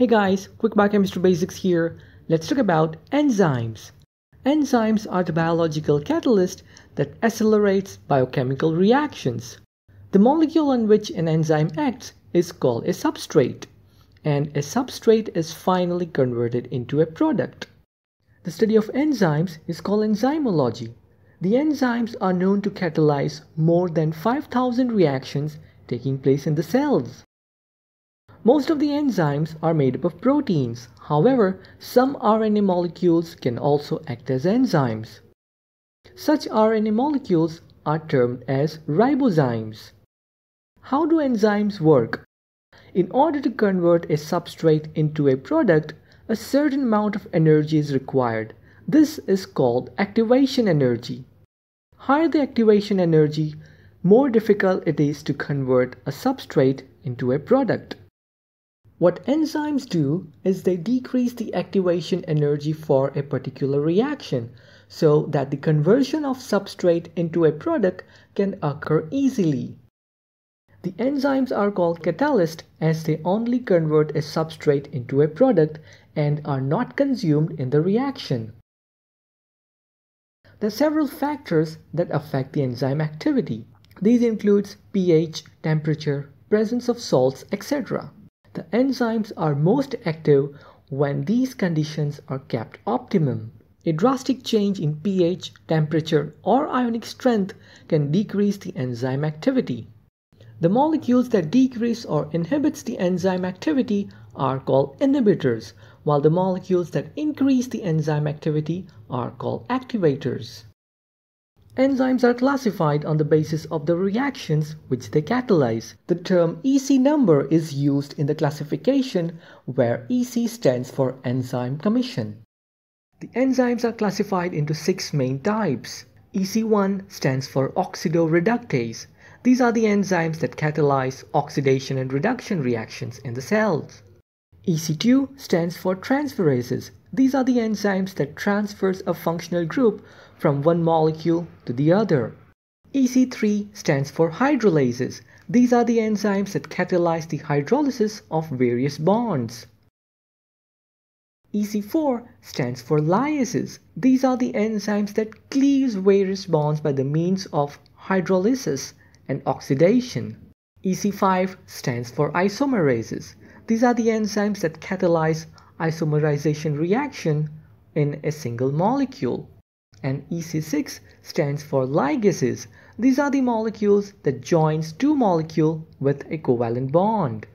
Hey guys, Quick Biochemistry Basics here. Let's talk about enzymes. Enzymes are the biological catalyst that accelerates biochemical reactions. The molecule on which an enzyme acts is called a substrate, and a substrate is finally converted into a product. The study of enzymes is called enzymology. The enzymes are known to catalyze more than 5,000 reactions taking place in the cells. Most of the enzymes are made up of proteins. However, some RNA molecules can also act as enzymes. Such RNA molecules are termed as ribozymes. How do enzymes work? In order to convert a substrate into a product, a certain amount of energy is required. This is called activation energy. Higher the activation energy, more difficult it is to convert a substrate into a product. What enzymes do is they decrease the activation energy for a particular reaction so that the conversion of substrate into a product can occur easily. The enzymes are called catalysts as they only convert a substrate into a product and are not consumed in the reaction. There are several factors that affect the enzyme activity. These include pH, temperature, presence of salts, etc. The enzymes are most active when these conditions are kept optimum. A drastic change in pH, temperature, or ionic strength can decrease the enzyme activity. The molecules that decrease or inhibit the enzyme activity are called inhibitors, while the molecules that increase the enzyme activity are called activators. Enzymes are classified on the basis of the reactions which they catalyze. The term EC number is used in the classification where EC stands for enzyme commission. The enzymes are classified into 6 main types. EC1 stands for oxidoreductase. These are the enzymes that catalyze oxidation and reduction reactions in the cells. EC2 stands for transferases. These are the enzymes that transfers a functional group from one molecule to the other. EC3 stands for hydrolases. These are the enzymes that catalyze the hydrolysis of various bonds. EC4 stands for lyases. These are the enzymes that cleaves various bonds by the means of hydrolysis and oxidation. EC5 stands for isomerases. These are the enzymes that catalyze isomerization reaction in a single molecule. And EC6 stands for ligases. These are the molecules that joins two molecules with a covalent bond.